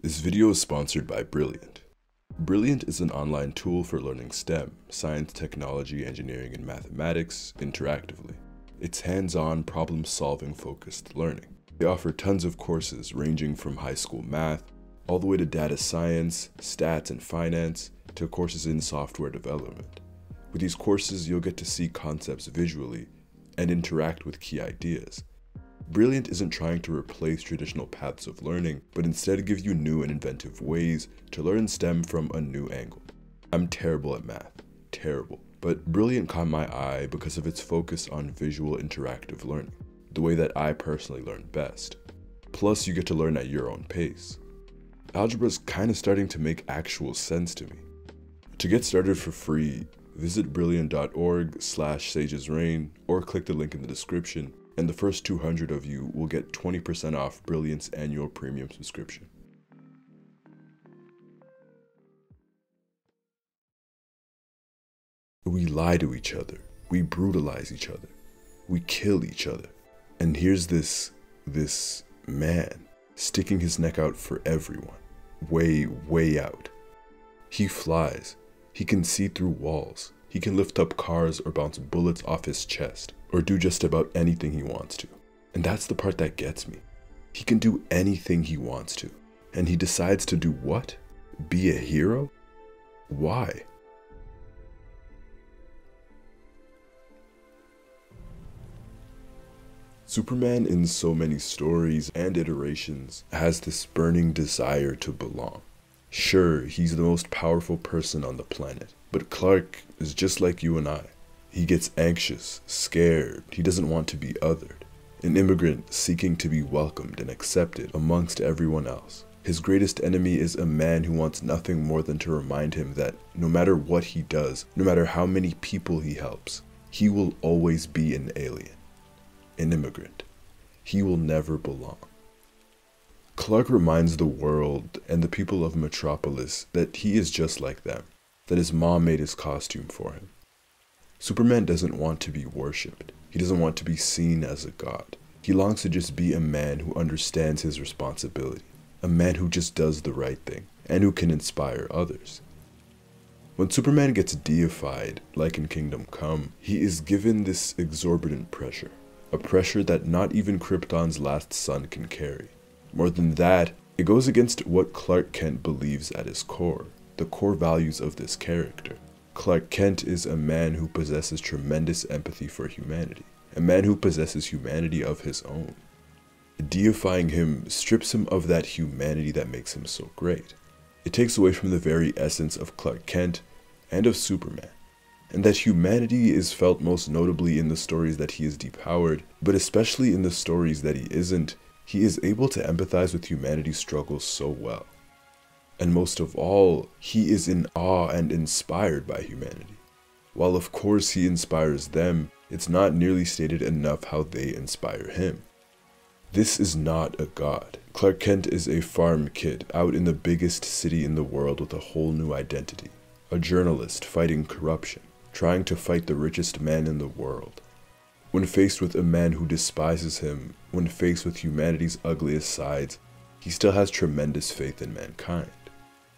This video is sponsored by Brilliant. Brilliant is an online tool for learning STEM, science, technology, engineering, and mathematics interactively. It's hands-on, problem-solving focused learning. They offer tons of courses ranging from high school math, all the way to data science, stats, and finance, to courses in software development. With these courses, you'll get to see concepts visually and interact with key ideas. Brilliant isn't trying to replace traditional paths of learning, but instead give you new and inventive ways to learn STEM from a new angle. I'm terrible at math, terrible, but Brilliant caught my eye because of its focus on visual interactive learning, the way that I personally learn best. Plus, you get to learn at your own pace. Algebra's kinda starting to make actual sense to me. To get started for free, visit brilliant.org/sagesrain or click the link in the description, and the first 200 of you will get 20% off Brilliant's annual premium subscription. We lie to each other, we brutalize each other, we kill each other. And here's this man sticking his neck out for everyone, way out. He flies, he can see through walls, he can lift up cars or bounce bullets off his chest, or do just about anything he wants to. And that's the part that gets me. He can do anything he wants to. And he decides to do what? Be a hero? Why? Superman, in so many stories and iterations, has this burning desire to belong. Sure, he's the most powerful person on the planet, but Clark is just like you and I. He gets anxious, scared, he doesn't want to be othered. An immigrant seeking to be welcomed and accepted amongst everyone else. His greatest enemy is a man who wants nothing more than to remind him that no matter what he does, no matter how many people he helps, he will always be an alien, an immigrant. He will never belong. Clark reminds the world and the people of Metropolis that he is just like them, that his mom made his costume for him. Superman doesn't want to be worshipped. He doesn't want to be seen as a god. He longs to just be a man who understands his responsibility, a man who just does the right thing, and who can inspire others. When Superman gets deified, like in Kingdom Come, he is given this exorbitant pressure, a pressure that not even Krypton's last sun can carry. More than that, it goes against what Clark Kent believes at his core, the core values of this character. Clark Kent is a man who possesses tremendous empathy for humanity, a man who possesses humanity of his own. Deifying him strips him of that humanity that makes him so great. It takes away from the very essence of Clark Kent and of Superman. And that humanity is felt most notably in the stories that he is depowered, but especially in the stories that he isn't, he is able to empathize with humanity's struggles so well. And most of all, he is in awe and inspired by humanity. While of course he inspires them, it's not nearly stated enough how they inspire him. This is not a god. Clark Kent is a farm kid out in the biggest city in the world with a whole new identity. A journalist fighting corruption, trying to fight the richest man in the world. When faced with a man who despises him, when faced with humanity's ugliest sides, he still has tremendous faith in mankind.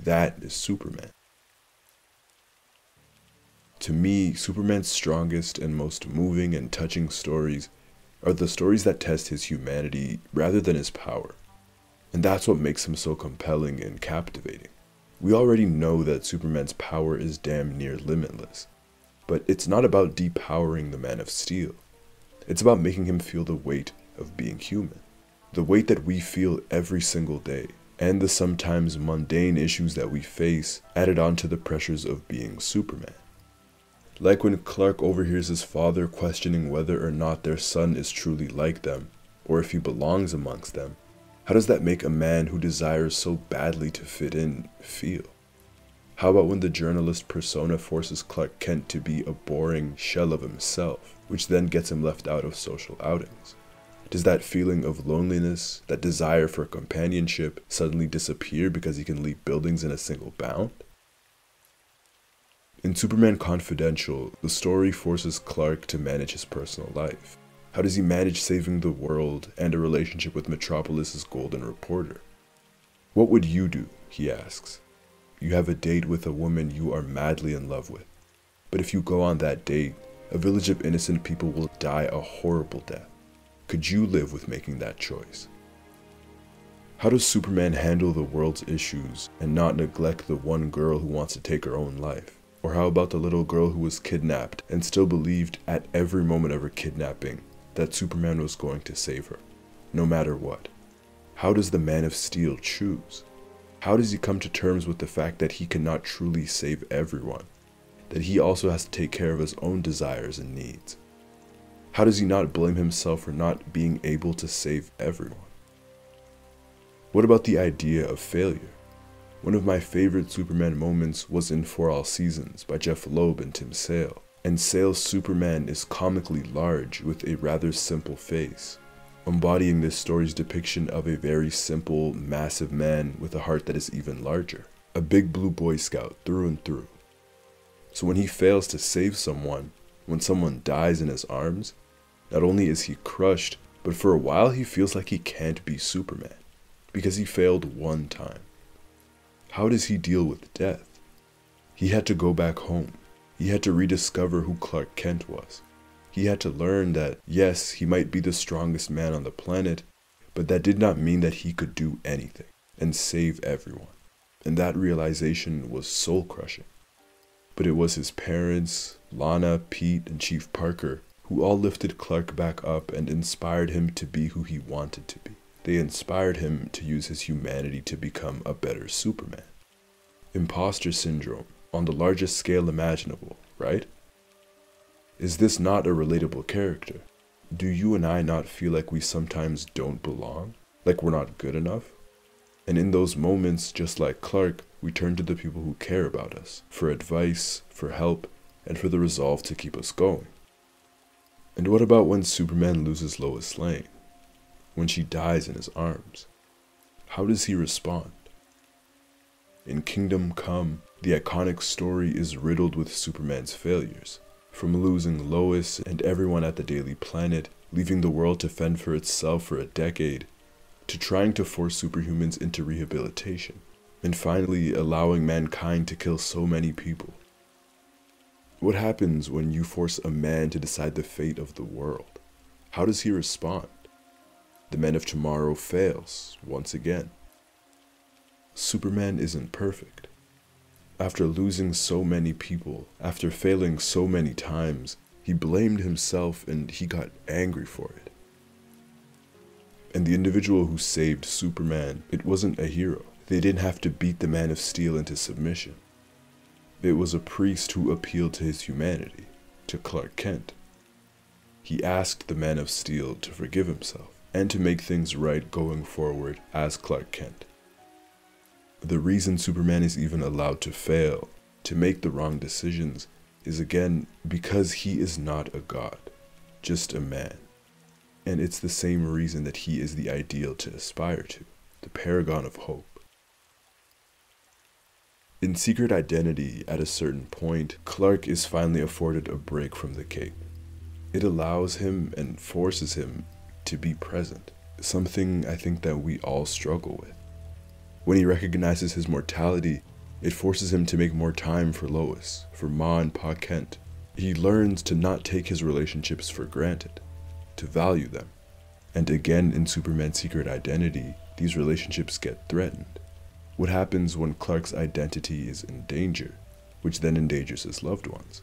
That is Superman. To me, Superman's strongest and most moving and touching stories are the stories that test his humanity rather than his power. And that's what makes him so compelling and captivating. We already know that Superman's power is damn near limitless, but it's not about depowering the Man of Steel. It's about making him feel the weight of being human, the weight that we feel every single day, and the sometimes mundane issues that we face added on to the pressures of being Superman. Like when Clark overhears his father questioning whether or not their son is truly like them, or if he belongs amongst them. How does that make a man who desires so badly to fit in feel? How about when the journalist persona forces Clark Kent to be a boring shell of himself, which then gets him left out of social outings? Does that feeling of loneliness, that desire for companionship, suddenly disappear because he can leap buildings in a single bound? In Superman Confidential, the story forces Clark to manage his personal life. How does he manage saving the world and a relationship with Metropolis's golden reporter? What would you do, he asks. You have a date with a woman you are madly in love with. But if you go on that date, a village of innocent people will die a horrible death. Could you live with making that choice? How does Superman handle the world's issues and not neglect the one girl who wants to take her own life? Or how about the little girl who was kidnapped and still believed at every moment of her kidnapping that Superman was going to save her, no matter what? How does the Man of Steel choose? How does he come to terms with the fact that he cannot truly save everyone, that he also has to take care of his own desires and needs? How does he not blame himself for not being able to save everyone? What about the idea of failure? One of my favorite Superman moments was in For All Seasons by Jeff Loeb and Tim Sale, and Sale's Superman is comically large with a rather simple face, embodying this story's depiction of a very simple, massive man with a heart that is even larger, a big blue Boy Scout through and through. So when he fails to save someone, when someone dies in his arms, not only is he crushed, but for a while he feels like he can't be Superman, because he failed one time. How does he deal with death? He had to go back home. He had to rediscover who Clark Kent was. He had to learn that, yes, he might be the strongest man on the planet, but that did not mean that he could do anything and save everyone. And that realization was soul-crushing. But it was his parents, Lana, Pete, and Chief Parker, who all lifted Clark back up and inspired him to be who he wanted to be. They inspired him to use his humanity to become a better Superman. Imposter syndrome, on the largest scale imaginable, right? Is this not a relatable character? Do you and I not feel like we sometimes don't belong? Like we're not good enough? And in those moments, just like Clark, we turn to the people who care about us, for advice, for help, and for the resolve to keep us going. And what about when Superman loses Lois Lane? When she dies in his arms? How does he respond? In Kingdom Come, the iconic story is riddled with Superman's failures, from losing Lois and everyone at the Daily Planet, leaving the world to fend for itself for a decade, to trying to force superhumans into rehabilitation, and finally allowing mankind to kill so many people. What happens when you force a man to decide the fate of the world? How does he respond? The Man of Tomorrow fails, once again. Superman isn't perfect. After losing so many people, after failing so many times, he blamed himself and he got angry for it. And the individual who saved Superman, it wasn't a hero. They didn't have to beat the Man of Steel into submission. It was a priest who appealed to his humanity, to Clark Kent. He asked the Man of Steel to forgive himself and to make things right going forward as Clark Kent. The reason Superman is even allowed to fail, to make the wrong decisions, is again because he is not a god, just a man. And it's the same reason that he is the ideal to aspire to, the paragon of hope. In Secret Identity, at a certain point, Clark is finally afforded a break from the cake. It allows him and forces him to be present, something I think that we all struggle with. When he recognizes his mortality, it forces him to make more time for Lois, for Ma and Pa Kent. He learns to not take his relationships for granted, to value them. And again in Superman's Secret Identity, these relationships get threatened. What happens when Clark's identity is in danger, which then endangers his loved ones?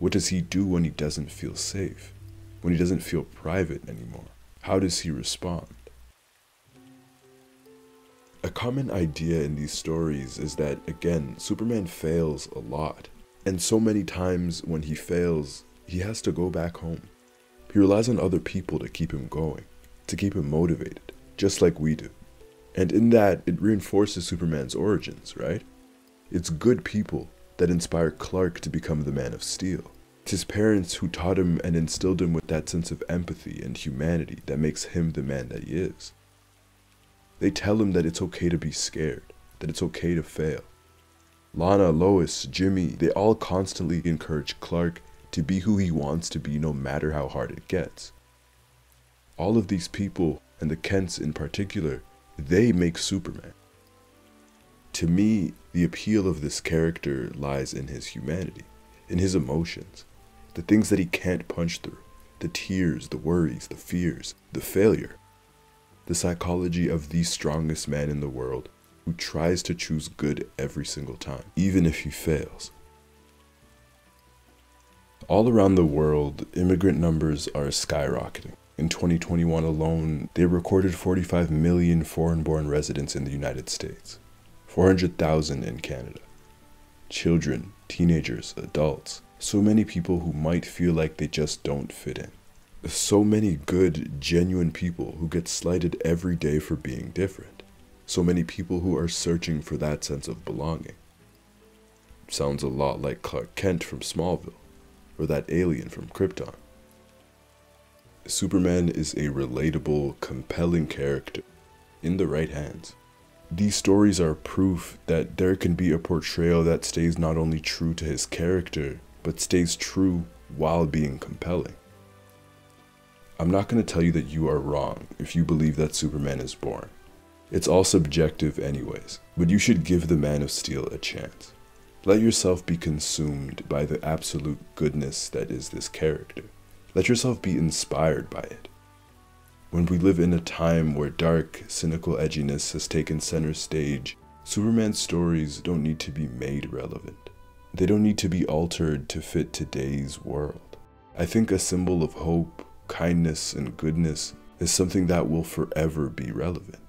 What does he do when he doesn't feel safe, when he doesn't feel private anymore? How does he respond? A common idea in these stories is that, again, Superman fails a lot. And so many times when he fails, he has to go back home. He relies on other people to keep him going, to keep him motivated, just like we do. And in that, it reinforces Superman's origins, right? It's good people that inspire Clark to become the Man of Steel. It's his parents who taught him and instilled him with that sense of empathy and humanity that makes him the man that he is. They tell him that it's okay to be scared, that it's okay to fail. Lana, Lois, Jimmy, they all constantly encourage Clark to be who he wants to be no matter how hard it gets. All of these people, and the Kents in particular, they make Superman. To me, the appeal of this character lies in his humanity, in his emotions, the things that he can't punch through, the tears, the worries, the fears, the failure. The psychology of the strongest man in the world who tries to choose good every single time, even if he fails. All around the world, immigrant numbers are skyrocketing. In 2021 alone, they recorded 45 million foreign-born residents in the United States, 400,000 in Canada. Children, teenagers, adults, so many people who might feel like they just don't fit in. So many good, genuine people who get slighted every day for being different. So many people who are searching for that sense of belonging. Sounds a lot like Clark Kent from Smallville, or that alien from Krypton. Superman is a relatable, compelling character in the right hands. These stories are proof that there can be a portrayal that stays not only true to his character, but stays true while being compelling. I'm not going to tell you that you are wrong if you believe that Superman is born. It's all subjective anyways, but you should give the Man of Steel a chance. Let yourself be consumed by the absolute goodness that is this character. Let yourself be inspired by it. When we live in a time where dark, cynical edginess has taken center stage, Superman's stories don't need to be made relevant. They don't need to be altered to fit today's world. I think a symbol of hope, kindness, and goodness is something that will forever be relevant.